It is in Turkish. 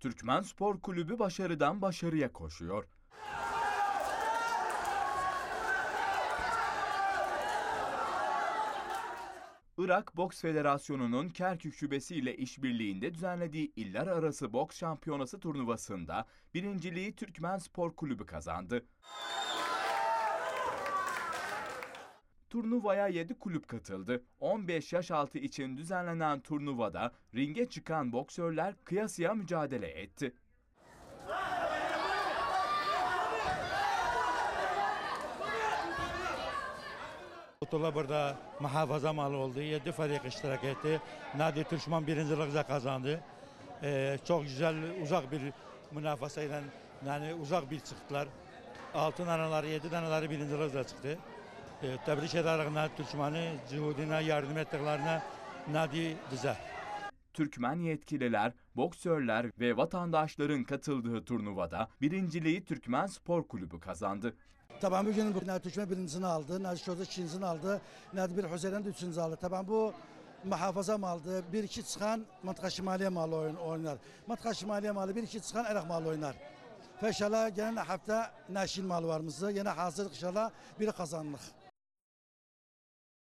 Türkmen Spor Kulübü başarıdan başarıya koşuyor. Irak Boks Federasyonu'nun Kerkük şubesi ile işbirliğinde düzenlediği iller arası boks şampiyonası turnuvasında birinciliği Türkmen Spor Kulübü kazandı. Turnuvaya 7 kulüp katıldı. 15 yaş altı için düzenlenen turnuvada ringe çıkan boksörler kıyasıya mücadele etti. Tula burada muhafaza mal oldu. 7 farik iştirak etti. Nadi Türkmen birincilikle kazandı. Çok güzel uzak bir münafasayla yani uzak bir çıktılar. 6 taneleri 7 taneleri birincilikle çıktı. Tebrik ederek Nadi Türkmen'i, cihudine yardım ettiklerine Nadi bize. Türkmen yetkililer, boksörler ve vatandaşların katıldığı turnuvada birinciliği Türkmen Spor Kulübü kazandı. Taban bugün Nadi Türkmen birincisini aldı, Nadi Şoza ikincisini aldı, Nadi bir Hüseyin de üçüncü aldı. Taban bu muhafaza malıdır. 1-2 çıkan Mantıqa Şimaliye malı oynar. Mantıqa Şimaliye malı 1-2 çıkan Eraq malı oynar. Ve inşallah gelen hafta Naşil malı varımızdır. Yine hazırlık inşallah biri kazandık.